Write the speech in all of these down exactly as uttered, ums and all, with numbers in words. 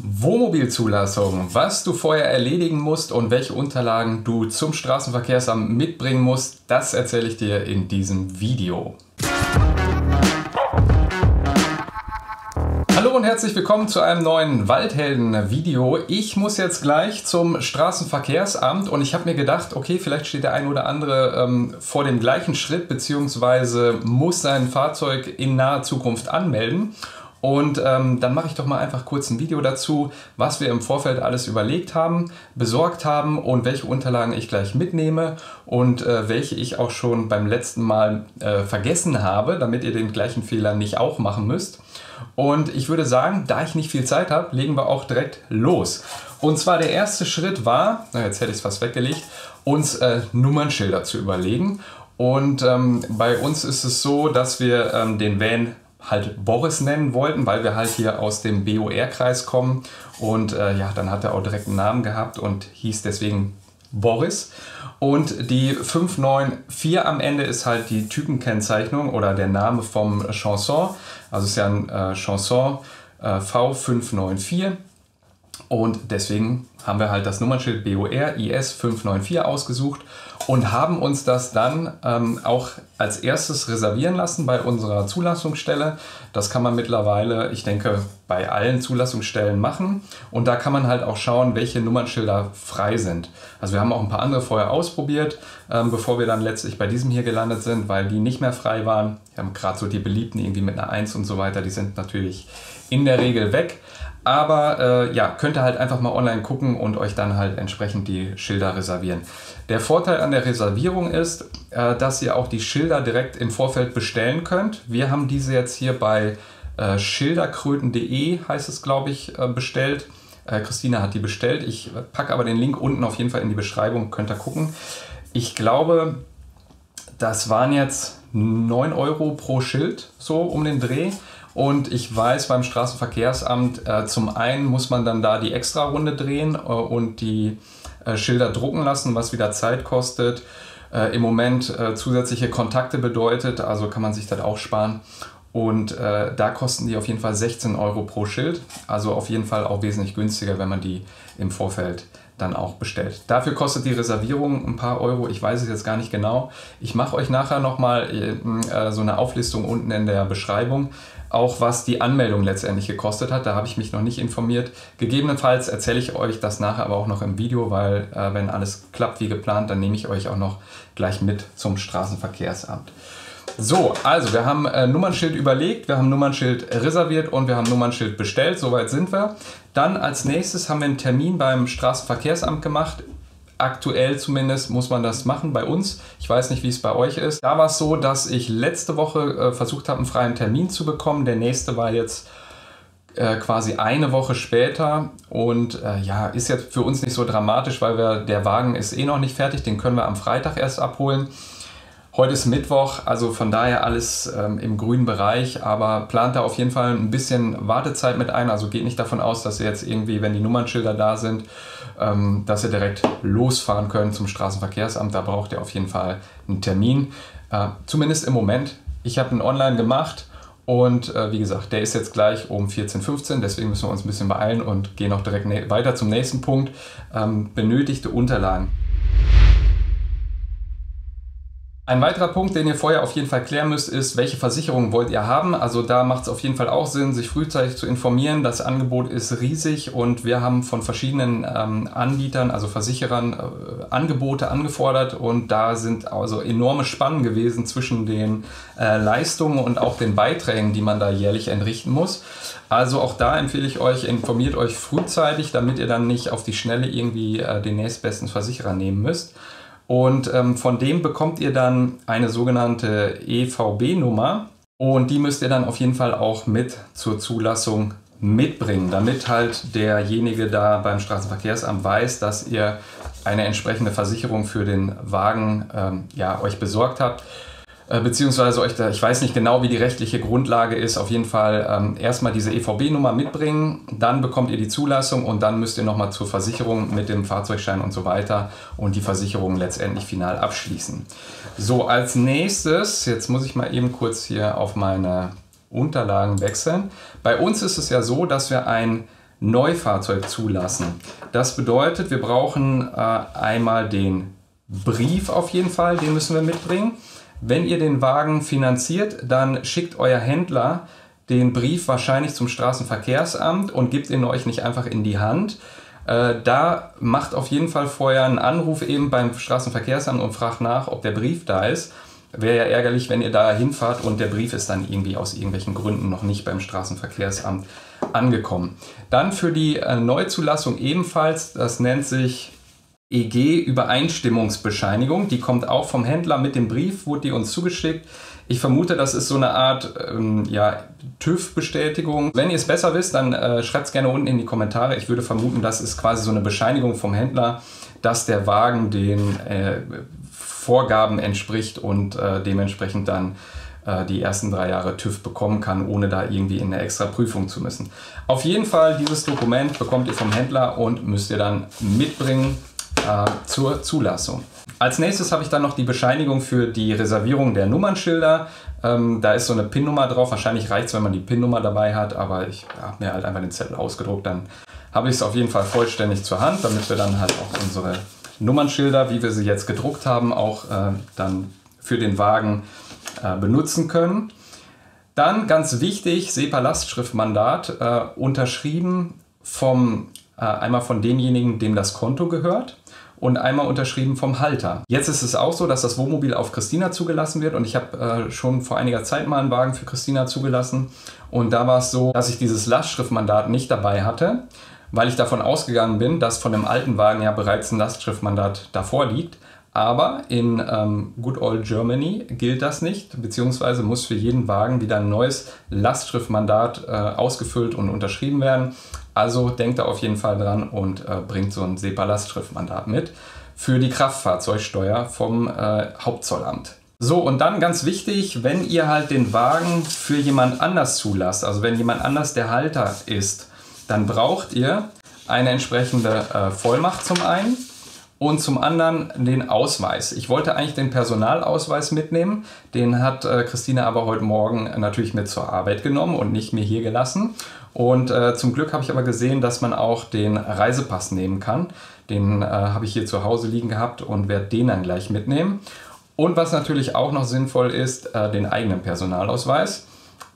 Wohnmobilzulassung, was du vorher erledigen musst und welche Unterlagen du zum Straßenverkehrsamt mitbringen musst, das erzähle ich dir in diesem Video. Hallo und herzlich willkommen zu einem neuen Waldhelden-Video. Ich muss jetzt gleich zum Straßenverkehrsamt und ich habe mir gedacht, okay, vielleicht steht der ein oder andere ähm, vor dem gleichen Schritt bzw. muss sein Fahrzeug in naher Zukunft anmelden. Und ähm, dann mache ich doch mal einfach kurz ein Video dazu, was wir im Vorfeld alles überlegt haben, besorgt haben und welche Unterlagen ich gleich mitnehme und äh, welche ich auch schon beim letzten Mal äh, vergessen habe, damit ihr den gleichen Fehler nicht auch machen müsst. Und ich würde sagen, da ich nicht viel Zeit habe, legen wir auch direkt los. Und zwar der erste Schritt war, na, jetzt hätte ich es fast weggelegt, uns äh, Nummernschilder zu überlegen. Und ähm, bei uns ist es so, dass wir ähm, den Van halt Boris nennen wollten, weil wir halt hier aus dem B O R-Kreis kommen und äh, ja, dann hat er auch direkt einen Namen gehabt und hieß deswegen Boris. Und die fünf neun vier am Ende ist halt die Typenkennzeichnung oder der Name vom Chanson, also ist ja ein äh, Chanson äh, V fünf neun vier und deswegen haben wir halt das Nummernschild B O R I S fünf neun vier ausgesucht und haben uns das dann ähm, auch als erstes reservieren lassen bei unserer Zulassungsstelle. Das kann man mittlerweile, ich denke, bei allen Zulassungsstellen machen. Und da kann man halt auch schauen, welche Nummernschilder frei sind. Also wir haben auch ein paar andere vorher ausprobiert, ähm, bevor wir dann letztlich bei diesem hier gelandet sind, weil die nicht mehr frei waren. Wir haben gerade so die beliebten irgendwie mit einer eins und so weiter, die sind natürlich in der Regel weg. Aber äh, ja, könnt ihr halt einfach mal online gucken und euch dann halt entsprechend die Schilder reservieren. Der Vorteil an der Reservierung ist, äh, dass ihr auch die Schilder direkt im Vorfeld bestellen könnt. Wir haben diese jetzt hier bei äh, schilderkröten punkt de, heißt es glaube ich, äh, bestellt. Äh, Christina hat die bestellt. Ich packe aber den Link unten auf jeden Fall in die Beschreibung, könnt ihr gucken. Ich glaube, das waren jetzt neun Euro pro Schild, so um den Dreh. Und ich weiß, beim Straßenverkehrsamt, äh, zum einen muss man dann da die Extra-Runde drehen äh, und die äh, Schilder drucken lassen, was wieder Zeit kostet. Äh, Im Moment äh, zusätzliche Kontakte bedeutet, also kann man sich das auch sparen. Und äh, da kosten die auf jeden Fall sechzehn Euro pro Schild. Also auf jeden Fall auch wesentlich günstiger, wenn man die im Vorfeld dann auch bestellt. Dafür kostet die Reservierung ein paar Euro, ich weiß es jetzt gar nicht genau. Ich mache euch nachher nochmal äh, so eine Auflistung unten in der Beschreibung, auch was die Anmeldung letztendlich gekostet hat, da habe ich mich noch nicht informiert. Gegebenenfalls erzähle ich euch das nachher aber auch noch im Video, weil äh, wenn alles klappt wie geplant, dann nehme ich euch auch noch gleich mit zum Straßenverkehrsamt. So, also wir haben äh, Nummernschild überlegt, wir haben Nummernschild reserviert und wir haben Nummernschild bestellt, soweit sind wir. Dann als nächstes haben wir einen Termin beim Straßenverkehrsamt gemacht. Aktuell zumindest muss man das machen bei uns. Ich weiß nicht, wie es bei euch ist. Da war es so, dass ich letzte Woche äh, versucht habe, einen freien Termin zu bekommen. Der nächste war jetzt äh, quasi eine Woche später. Und äh, ja, ist jetzt für uns nicht so dramatisch, weil wir, der Wagen ist eh noch nicht fertig. Den können wir am Freitag erst abholen. Heute ist Mittwoch, also von daher alles ähm, im grünen Bereich, aber plant da auf jeden Fall ein bisschen Wartezeit mit ein. Also geht nicht davon aus, dass ihr jetzt irgendwie, wenn die Nummernschilder da sind, ähm, dass ihr direkt losfahren könnt zum Straßenverkehrsamt. Da braucht ihr auf jeden Fall einen Termin, äh, zumindest im Moment. Ich habe ihn online gemacht und äh, wie gesagt, der ist jetzt gleich um vierzehn Uhr fünfzehn, deswegen müssen wir uns ein bisschen beeilen und gehen auch direkt weiter zum nächsten Punkt. Ähm, benötigte Unterlagen. Ein weiterer Punkt, den ihr vorher auf jeden Fall klären müsst, ist, welche Versicherungen wollt ihr haben. Also da macht es auf jeden Fall auch Sinn, sich frühzeitig zu informieren. Das Angebot ist riesig und wir haben von verschiedenen ähm, Anbietern, also Versicherern, äh, Angebote angefordert. Und da sind also enorme Spannen gewesen zwischen den äh, Leistungen und auch den Beiträgen, die man da jährlich entrichten muss. Also auch da empfehle ich euch, informiert euch frühzeitig, damit ihr dann nicht auf die Schnelle irgendwie äh, den nächstbesten Versicherer nehmen müsst. Und ähm, von dem bekommt ihr dann eine sogenannte E V B-Nummer und die müsst ihr dann auf jeden Fall auch mit zur Zulassung mitbringen, damit halt derjenige da beim Straßenverkehrsamt weiß, dass ihr eine entsprechende Versicherung für den Wagen ähm, ja, euch besorgt habt. Beziehungsweise euch da, ich weiß nicht genau, wie die rechtliche Grundlage ist, auf jeden Fall ähm, erstmal diese E V B-Nummer mitbringen, dann bekommt ihr die Zulassung und dann müsst ihr nochmal zur Versicherung mit dem Fahrzeugschein und so weiter und die Versicherung letztendlich final abschließen. So, als nächstes, jetzt muss ich mal eben kurz hier auf meine Unterlagen wechseln. Bei uns ist es ja so, dass wir ein Neufahrzeug zulassen. Das bedeutet, wir brauchen äh, einmal den Brief auf jeden Fall, den müssen wir mitbringen. Wenn ihr den Wagen finanziert, dann schickt euer Händler den Brief wahrscheinlich zum Straßenverkehrsamt und gibt ihn euch nicht einfach in die Hand. Äh, da macht auf jeden Fall vorher einen Anruf eben beim Straßenverkehrsamt und fragt nach, ob der Brief da ist. Wäre ja ärgerlich, wenn ihr da hinfahrt und der Brief ist dann irgendwie aus irgendwelchen Gründen noch nicht beim Straßenverkehrsamt angekommen. Dann für die äh, Neuzulassung ebenfalls, das nennt sich E G-Übereinstimmungsbescheinigung. Die kommt auch vom Händler mit dem Brief, wurde die uns zugeschickt. Ich vermute, das ist so eine Art ähm, ja, TÜV-Bestätigung. Wenn ihr es besser wisst, dann äh, schreibt es gerne unten in die Kommentare. Ich würde vermuten, das ist quasi so eine Bescheinigung vom Händler, dass der Wagen den äh, Vorgaben entspricht und äh, dementsprechend dann äh, die ersten drei Jahre TÜV bekommen kann, ohne da irgendwie in eine extra Prüfung zu müssen. Auf jeden Fall, dieses Dokument bekommt ihr vom Händler und müsst ihr dann mitbringen äh, zur Zulassung. Als nächstes habe ich dann noch die Bescheinigung für die Reservierung der Nummernschilder. Ähm, da ist so eine PIN-Nummer drauf. Wahrscheinlich reicht es, wenn man die PIN-Nummer dabei hat, aber ich habe mir halt einfach den Zettel ausgedruckt. Dann habe ich es auf jeden Fall vollständig zur Hand, damit wir dann halt auch unsere Nummernschilder, wie wir sie jetzt gedruckt haben, auch äh, dann für den Wagen äh, benutzen können. Dann ganz wichtig, SEPA-Lastschriftmandat, äh, unterschrieben vom, äh, einmal von demjenigen, dem das Konto gehört und einmal unterschrieben vom Halter. Jetzt ist es auch so, dass das Wohnmobil auf Christina zugelassen wird und ich habe äh, schon vor einiger Zeit mal einen Wagen für Christina zugelassen und da war es so, dass ich dieses Lastschriftmandat nicht dabei hatte, weil ich davon ausgegangen bin, dass von dem alten Wagen ja bereits ein Lastschriftmandat davor liegt. Aber in ähm, Good Old Germany gilt das nicht, beziehungsweise muss für jeden Wagen wieder ein neues Lastschriftmandat äh, ausgefüllt und unterschrieben werden. Also denkt da auf jeden Fall dran und äh, bringt so ein SEPA-Lastschriftmandat mit für die Kraftfahrzeugsteuer vom äh, Hauptzollamt. So, und dann ganz wichtig, wenn ihr halt den Wagen für jemand anders zulasst, also wenn jemand anders der Halter ist, dann braucht ihr eine entsprechende äh, Vollmacht zum einen und zum anderen den Ausweis. Ich wollte eigentlich den Personalausweis mitnehmen, den hat äh, Christine aber heute Morgen natürlich mit zur Arbeit genommen und nicht mir hier gelassen. Und äh, zum Glück habe ich aber gesehen, dass man auch den Reisepass nehmen kann. Den äh, habe ich hier zu Hause liegen gehabt und werde den dann gleich mitnehmen. Und was natürlich auch noch sinnvoll ist, äh, den eigenen Personalausweis.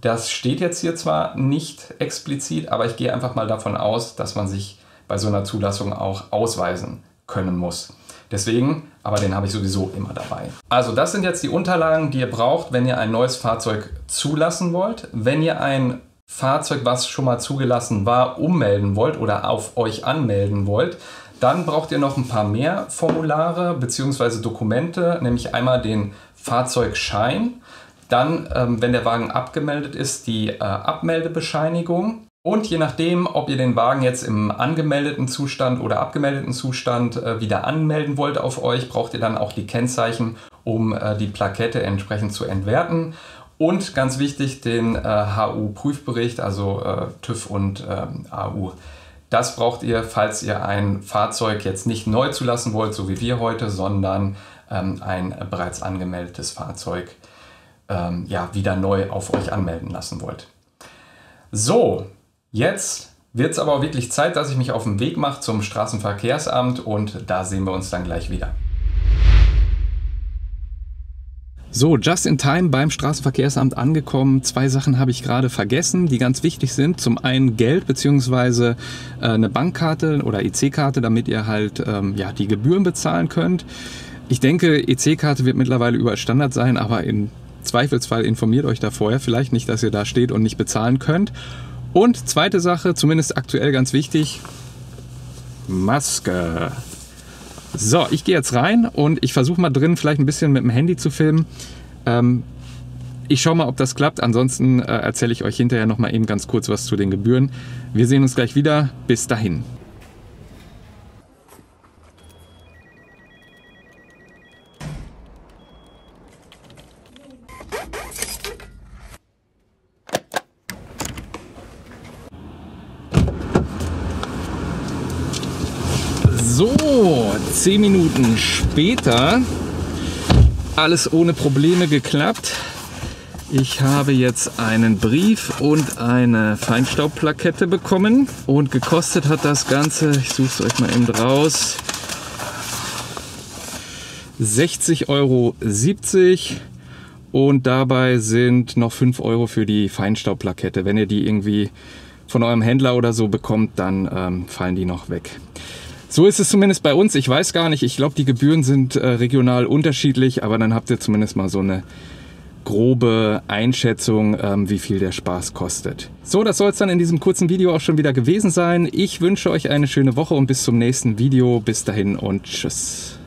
Das steht jetzt hier zwar nicht explizit, aber ich gehe einfach mal davon aus, dass man sich bei so einer Zulassung auch ausweisen können muss. Deswegen, aber den habe ich sowieso immer dabei. Also das sind jetzt die Unterlagen, die ihr braucht, wenn ihr ein neues Fahrzeug zulassen wollt. Wenn ihr ein Fahrzeug, was schon mal zugelassen war, ummelden wollt oder auf euch anmelden wollt, dann braucht ihr noch ein paar mehr Formulare bzw. Dokumente, nämlich einmal den Fahrzeugschein. Dann, ähm, wenn der Wagen abgemeldet ist, die äh, Abmeldebescheinigung. Und je nachdem, ob ihr den Wagen jetzt im angemeldeten Zustand oder abgemeldeten Zustand äh, wieder anmelden wollt auf euch, braucht ihr dann auch die Kennzeichen, um äh, die Plakette entsprechend zu entwerten. Und ganz wichtig, den äh, H U-Prüfbericht, also äh, TÜV und äh, A U. Das braucht ihr, falls ihr ein Fahrzeug jetzt nicht neu zulassen wollt, so wie wir heute, sondern ähm, ein bereits angemeldetes Fahrzeug ja, wieder neu auf euch anmelden lassen wollt. So, jetzt wird es aber wirklich Zeit, dass ich mich auf den Weg mache zum Straßenverkehrsamt und da sehen wir uns dann gleich wieder. So, just in time beim Straßenverkehrsamt angekommen. Zwei Sachen habe ich gerade vergessen, die ganz wichtig sind. Zum einen Geld bzw. eine Bankkarte oder E C-Karte, damit ihr halt ja, die Gebühren bezahlen könnt. Ich denke, E C-Karte wird mittlerweile überall Standard sein, aber in Zweifelsfall informiert euch da vorher, vielleicht nicht, dass ihr da steht und nicht bezahlen könnt. Und zweite Sache, zumindest aktuell ganz wichtig, Maske. So, ich gehe jetzt rein und ich versuche mal drin vielleicht ein bisschen mit dem Handy zu filmen. Ähm, ich schaue mal, ob das klappt. Ansonsten äh, erzähle ich euch hinterher noch mal eben ganz kurz was zu den Gebühren. Wir sehen uns gleich wieder. Bis dahin. So, zehn Minuten später, alles ohne Probleme geklappt. Ich habe jetzt einen Brief und eine Feinstaubplakette bekommen und gekostet hat das Ganze, ich suche es euch mal eben raus, sechzig Euro siebzig und dabei sind noch fünf Euro für die Feinstaubplakette. Wenn ihr die irgendwie von eurem Händler oder so bekommt, dann ähm, fallen die noch weg. So ist es zumindest bei uns. Ich weiß gar nicht. Ich glaube, die Gebühren sind äh, regional unterschiedlich, aber dann habt ihr zumindest mal so eine grobe Einschätzung, ähm, wie viel der Spaß kostet. So, das soll es dann in diesem kurzen Video auch schon wieder gewesen sein. Ich wünsche euch eine schöne Woche und bis zum nächsten Video. Bis dahin und tschüss.